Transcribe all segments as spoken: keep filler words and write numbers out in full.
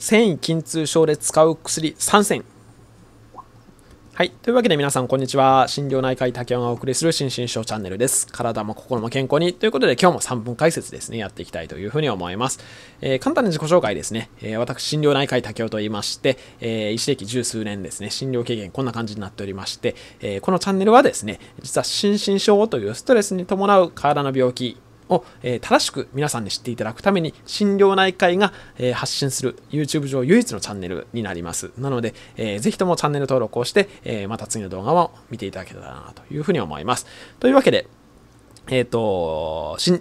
繊維筋痛症で使う薬さんせん。はい。というわけで皆さん、こんにちは。心療内科医竹雄がお送りする心身症チャンネルです。体も心も健康に。ということで、今日もさんぷん解説ですね、やっていきたいというふうに思います。えー、簡単な自己紹介ですね。えー、私、心療内科医竹雄と言いまして、えー、医師歴十数年ですね、診療経験こんな感じになっておりまして、えー、このチャンネルはですね、実は心身症というストレスに伴う体の病気、を正しく皆さんに知っていただくために心療内科医が発信する YouTube 上唯一のチャンネルになります。なので、ぜひともチャンネル登録をして、また次の動画を見ていただけたらなというふうに思います。というわけで、えっと、繊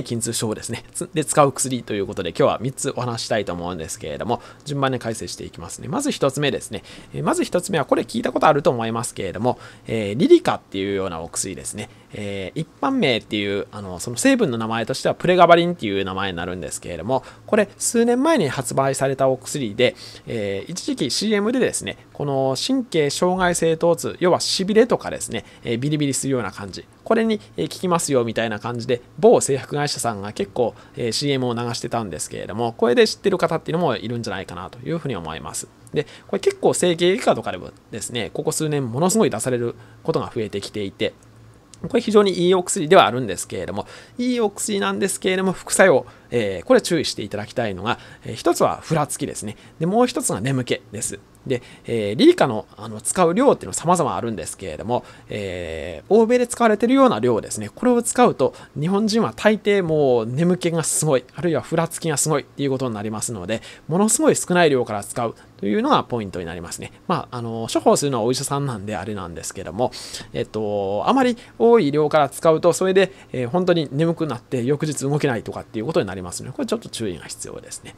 維筋痛症ですね。で、使う薬ということで、今日はみっつお話したいと思うんですけれども、順番に解説していきますね。まずひとつめですね。えー、まずひとつめは、これ聞いたことあると思いますけれども、えー、リリカっていうようなお薬ですね。えー、一般名っていう、あの、その成分の名前としては、プレガバリンっていう名前になるんですけれども、これ、数年前に発売されたお薬で、えー、一時期 シーエム でですね、この神経障害性疼痛、要は痺れとかですね、えー、ビリビリするような感じ。これに効きますよみたいな感じで、某製薬会社さんが結構 シーエム を流してたんですけれども、これで知ってる方っていうのもいるんじゃないかなというふうに思います。で、これ結構整形外科とかでもですね、ここ数年ものすごい出されることが増えてきていて、これ非常にいいお薬ではあるんですけれども、いいお薬なんですけれども、副作用、えー、これ注意していただきたいのが、えー、一つはふらつきですね。で、もう一つが眠気です。で、えー、リリカの、あの使う量っていうのは様々あるんですけれども、えー、欧米で使われているような量ですね。これを使うと、日本人は大抵もう眠気がすごい、あるいはふらつきがすごいっていうことになりますので、ものすごい少ない量から使うというのがポイントになりますね。まあ、あの、処方するのはお医者さんなんであれなんですけども、えっと、あまり多い量から使うと、それで、えー、本当に眠くなって翌日動けないとかっていうことになりますので、これちょっと注意が必要ですね。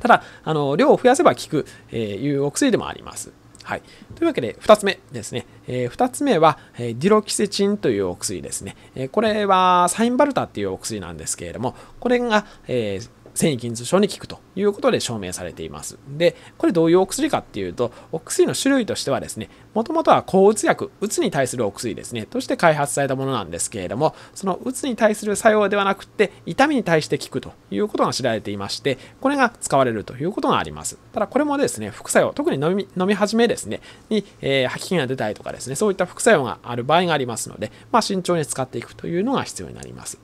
ただ、あの量を増やせば効く、えー、いうお薬でもあります。はい、というわけでふたつめですね。えー、ふたつめは、えー、デュロキセチンというお薬ですね。えー、これはサインバルタっていうお薬なんですけれども、これが、えー、繊維筋痛症に効くということで証明されています。で、これどういうお薬かっていうと、お薬の種類としてはですね、もともとは抗うつ薬、うつに対するお薬ですね、として開発されたものなんですけれども、そのうつに対する作用ではなくて、痛みに対して効くということが知られていまして、これが使われるということがあります。ただ、これもですね、副作用、特に飲み、飲み始めですね、に、えー、吐き気が出たりとかですね、そういった副作用がある場合がありますので、まあ、慎重に使っていくというのが必要になります。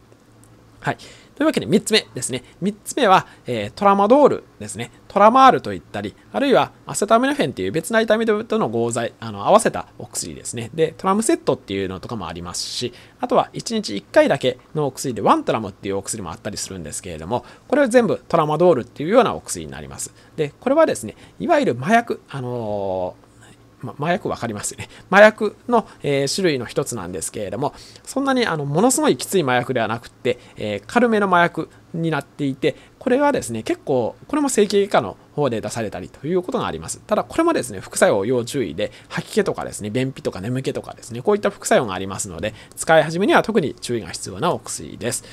はい。というわけでみっつめですね。みっつめは、えー、トラマドールですね。トラマールといったり、あるいはアセタミノフェンという別な痛みとの合剤、あの合わせたお薬ですね。で、トラムセットっていうのとかもありますし、あとはいちにちいっかいだけのお薬でワントラムっていうお薬もあったりするんですけれども、これは全部トラマドールっていうようなお薬になります。で、これはですね、いわゆる麻薬、あのー、麻薬分かりますよね。麻薬の、えー、種類の一つなんですけれども、そんなにあのものすごいきつい麻薬ではなくて、えー、軽めの麻薬になっていて、これはですね、結構、これも整形外科の方で出されたりということがあります。ただ、これもですね、副作用要注意で、吐き気とかですね、便秘とか眠気とかですね、こういった副作用がありますので、使い始めには特に注意が必要なお薬です。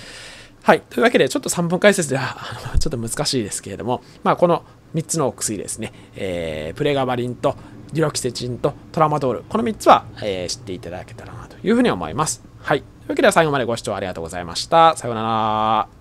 はい。というわけで、ちょっとさんぷん解説では、あのちょっと難しいですけれども、まあ、このみっつのお薬ですね、えー、プレガバリンと、デュロキセチンとトラマドール。このみっつは、えー、知っていただけたらなというふうに思います。はい。というわけでは最後までご視聴ありがとうございました。さようなら。